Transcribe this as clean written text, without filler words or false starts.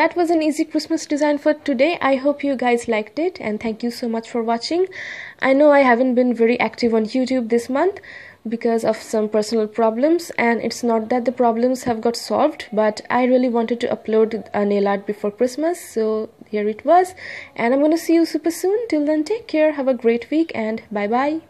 that was an easy Christmas design for today. I hope you guys liked it, and thank you so much for watching. I know I haven't been very active on YouTube this month because of some personal problems, and it's not that the problems have got solved, but I really wanted to upload a nail art before Christmas, so here it was. And I'm gonna see you super soon. Till then, take care, have a great week, and bye bye.